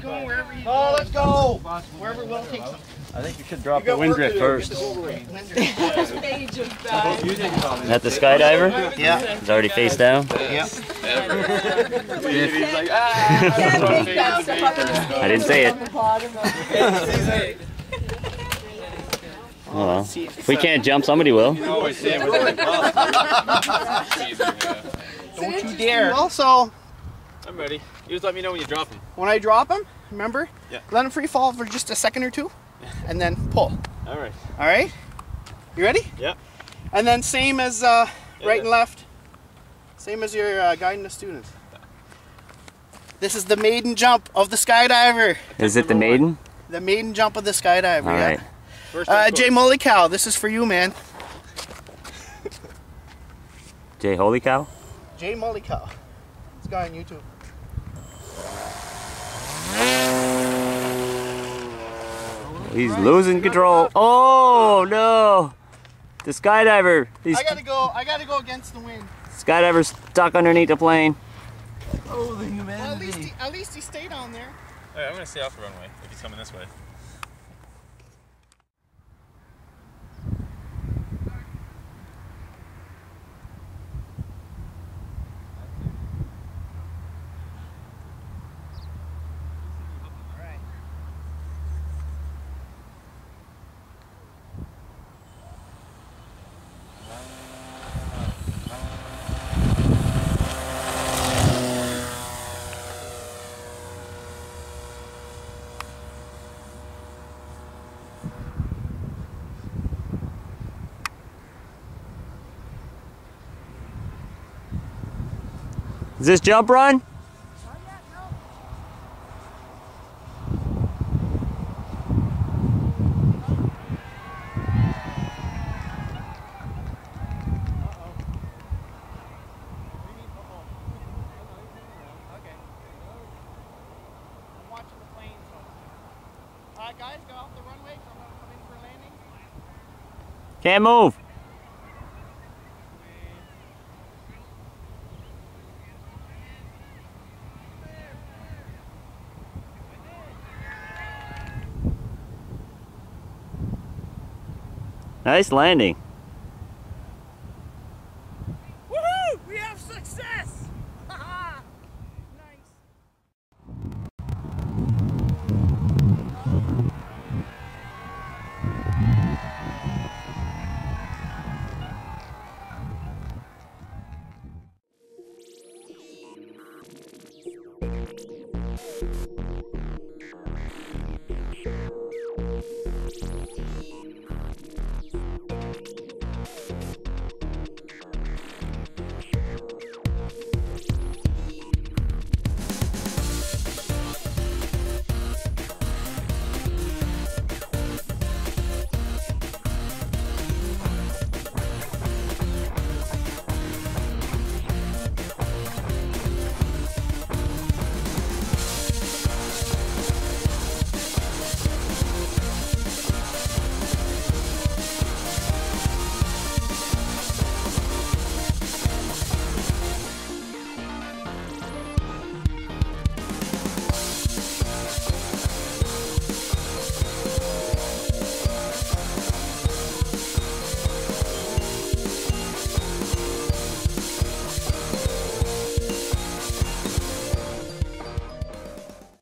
going wherever you go. Oh, let's go. Wherever Will takes him. I think you should drop the windrift first. Is that the skydiver? Yeah. He's already face down? Yeah. I didn't say it. Oh, well. If we can't jump, somebody will. Don't you dare. Also, I'm ready. You just let me know when you drop him. When I drop him, remember? Yeah. Let him free fall for just a second or two, and then pull. All right. All right? You ready? Yeah. And then same as right and left, same as your guiding the student. This is the maiden jump of the skydiver. Is it the maiden? One. The maiden jump of the skydiver, all right. Jay Holy Cow, this is for you, man. Jay Holy Cow? Jay Holy Cow. This guy on YouTube. He's losing control. Oh no! The skydiver. I gotta go against the wind. Skydiver's stuck underneath the plane. Oh, the humanity. Well, at least he stayed on there. Alright, I'm gonna stay off the runway if he's coming this way. Is this jump run? Guys, go off the runway, come in for a landing. Can't move. Nice landing. Woohoo! We have success! Haha! Nice.